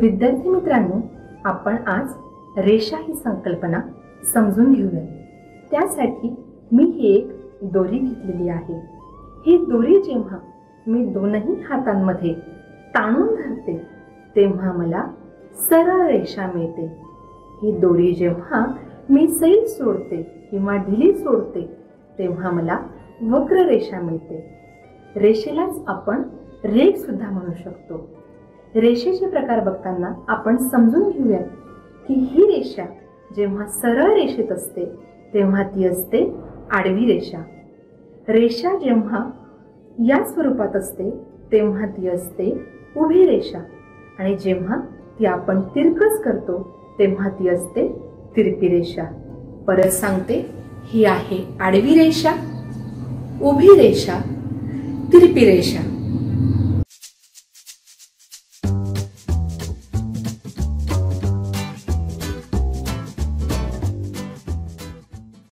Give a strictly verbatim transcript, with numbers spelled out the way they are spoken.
विद्यार्थी मित्रांनो, आपण आज रेषा ही संकल्पना समजून घेऊया। त्यासाठी मी ही एक दोरी घेतलेली आहे। ही दोरी जेव्हा मी दोनही हातांमध्ये ताणून धरते तेव्हा मला सरळ रेषा मिळते। ही दोरी जेव्हा मी सैल सोडते किंवा ढिली सोडते तेव्हा मला वक्र रेषा मिळते। रेषेलाच आपण रेघ सुद्धा म्हणू शकतो। रेषेचे प्रकार बघताना आपण समजून घेऊया की ही रेषा जेव्हा सरळ रेषेत असते तेव्हा ती असते आडवी रेषा। रेषा जेव्हा या स्वरूपात असते तेव्हा ती असते उभी रेषा, आणि जेव्हा ती आपण तिरकस करतो तेव्हा ती असते तिरपी रेषा। परत सांगते, ही आहे आडवी रेषा, उभी रेषा, तिरपी रेषा।